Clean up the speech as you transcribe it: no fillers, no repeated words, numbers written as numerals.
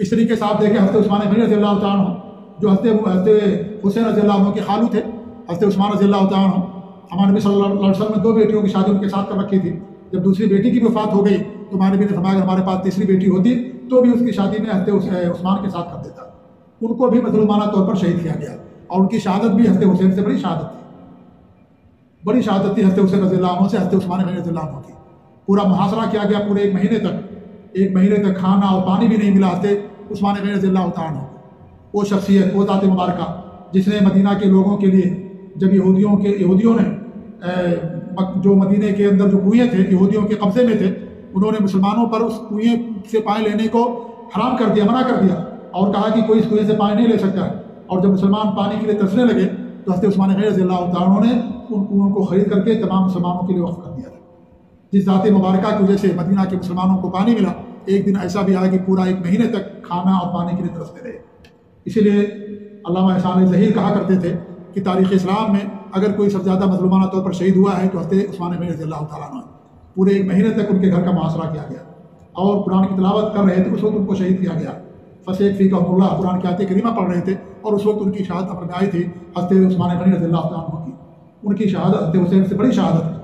इस तरीके से आप देखें हज़रत उस्मान बिन अब्दुल अज़ीज़ जो हज़रत हुसैन रज़ियल्लाहु के खालू थे, हज़रत उस्मान रज़ियल्लाहु अन्हु हमारे नबी सल्लल्लाहु अलैहि वसल्लम ने दो बेटियों की शादी उनके साथ कर रखी थी। जब दूसरी बेटी की वफ़ात हो गई तो हमारे नबी ने फरमाया हमारे पास तीसरी बेटी होती तो भी उसकी शादी में हज़रत उस्मान के साथ कर देता। उनको भी मज़लूमाना तौर पर शहीद किया गया और उनकी शहादत भी हज़रत हुसैन से बड़ी शहादत थी, बड़ी शहादत थी हज़रत हुसैन रज़ियल्लाहु अन्हु से हज़रत उस्मान रज़ियल्लाहु अन्हु की। पूरा मुहासरा किया गया पूरे एक महीने तक खाना और पानी भी नहीं मिला हज़रत उस्मान रज़ियल्लाहु अन्हु। वो शख्सियत, वो ज़ात मुबारका जिसने मदीना के लोगों के लिए, जब यहूदियों ने जो मदीने के अंदर जो कुएँ थे यहूदियों के कब्ज़े में थे, उन्होंने मुसलमानों पर उस कुएँ से पानी लेने को हराम कर दिया, मना कर दिया और कहा कि कोई इस कुएँ से पानी नहीं ले सकता है। और जब मुसलमान पानी के लिए तरसने लगे तो हज़रत उस्मान रज़ियल्लाहु अन्हु ने उन कुओं को ख़रीद करके तमाम मुसलमानों के लिए वक़्फ़ कर दिया था। जिस ज़ात मुबारका की वजह से मदीना के मुसलमानों को पानी मिला, एक दिन ऐसा भी आया कि पूरा एक महीने तक खाना और पानी के लिए तरसते रहे। इसीलिए अल्लामा एहसान इलाही ज़हीर कहा करते थे कि तारीख़ इस्लाम में अगर कोई सबसे ज़्यादा मजलूमाना तौर पर शहीद हुआ है तो हज़रत उस्मान रज़ियल्लाहु अन्हु। पूरे एक महीने तक उनके घर का मुआसरा किया गया और कुरान की तिलावत कर रहे थे, उस वक्त उनको शहीद किया गया। फसेक फी कहमुल्लाह कुरान की आयत करीमा पढ़ रहे थे और उस वक्त उनकी शहादत अमर में आई थी हज़रत उस्मान ग़नी रज़ियल्लाहु अन्हु की। उनकी शहादत हज़रत हुसैन से बड़ी शहादत